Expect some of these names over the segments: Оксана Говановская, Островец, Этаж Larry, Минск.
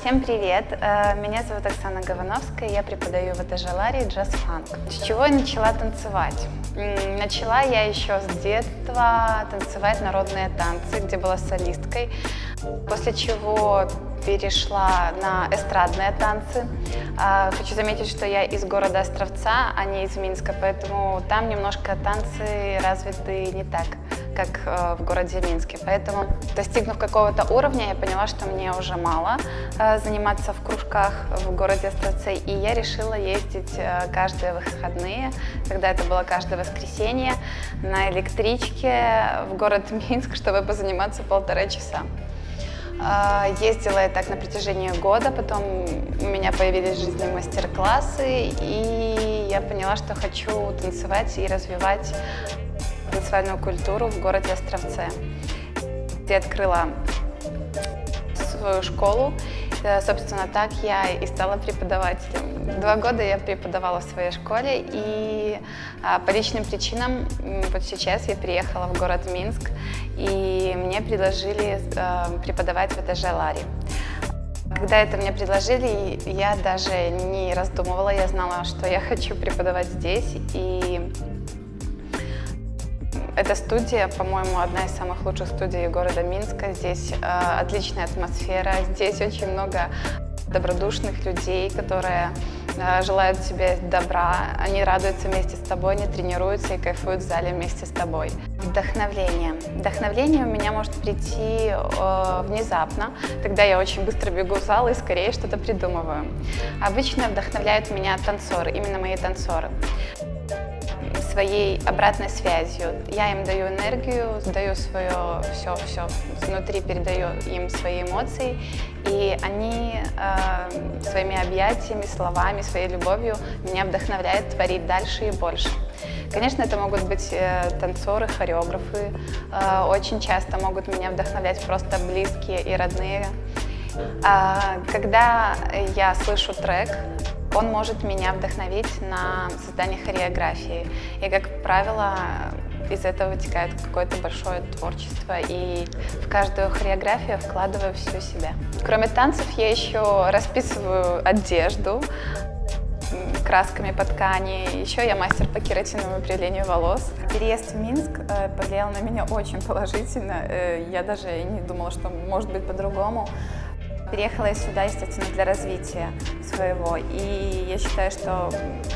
Всем привет! Меня зовут Оксана Говановская, я преподаю в Этаже Larry джаз-фанк. С чего я начала танцевать? Начала я еще с детства танцевать народные танцы, где была солисткой, после чего перешла на эстрадные танцы. Хочу заметить, что я из города Островца, а не из Минска, поэтому там немножко танцы развиты не так, как в городе Минске. Поэтому, достигнув какого-то уровня, я поняла, что мне уже мало заниматься в кружках в городе Островце, и я решила ездить каждые выходные, когда это было каждое воскресенье, на электричке в город Минск, чтобы позаниматься полтора часа. Ездила я так на протяжении года, потом у меня появились жизненные мастер-классы, и я поняла, что хочу танцевать и развивать танцевальную культуру в городе Островце. Я открыла свою школу, собственно, так я и стала преподавателем. 2 года я преподавала в своей школе, и по личным причинам вот сейчас я переехала в город Минск, и мне предложили преподавать в Этаже Larry. Когда это мне предложили, я даже не раздумывала, я знала, что я хочу преподавать здесь, и эта студия, по-моему, одна из самых лучших студий города Минска. Здесь отличная атмосфера, здесь очень много добродушных людей, которые желают тебе добра, они радуются вместе с тобой, они тренируются и кайфуют в зале вместе с тобой. Вдохновление. Вдохновление у меня может прийти внезапно, тогда я очень быстро бегу в зал и скорее что-то придумываю. Обычно вдохновляют меня танцоры, именно мои танцоры. Своей обратной связью. Я им даю энергию, даю свое все внутри, передаю им свои эмоции, и они своими объятиями, словами, своей любовью меня вдохновляют творить дальше и больше. Конечно, это могут быть танцоры, хореографы, очень часто могут меня вдохновлять просто близкие и родные. Когда я слышу трек, он может меня вдохновить на создание хореографии. И, как правило, из этого вытекает какое-то большое творчество, и в каждую хореографию вкладываю всю себя. Кроме танцев, я еще расписываю одежду красками по ткани, еще я мастер по кератиновому выпрямлению волос. Переезд в Минск повлиял на меня очень положительно, я даже не думала, что может быть по-другому. Переехала я сюда, естественно, для развития своего, и я считаю, что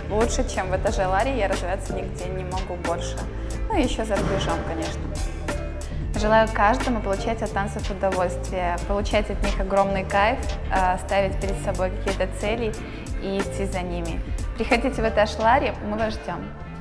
лучше, чем в Этаже Larry, я развиваться нигде не могу больше, ну и еще за рубежом, конечно. Желаю каждому получать от танцев удовольствие, получать от них огромный кайф, ставить перед собой какие-то цели и идти за ними. Приходите в Этаж Larry, мы вас ждем.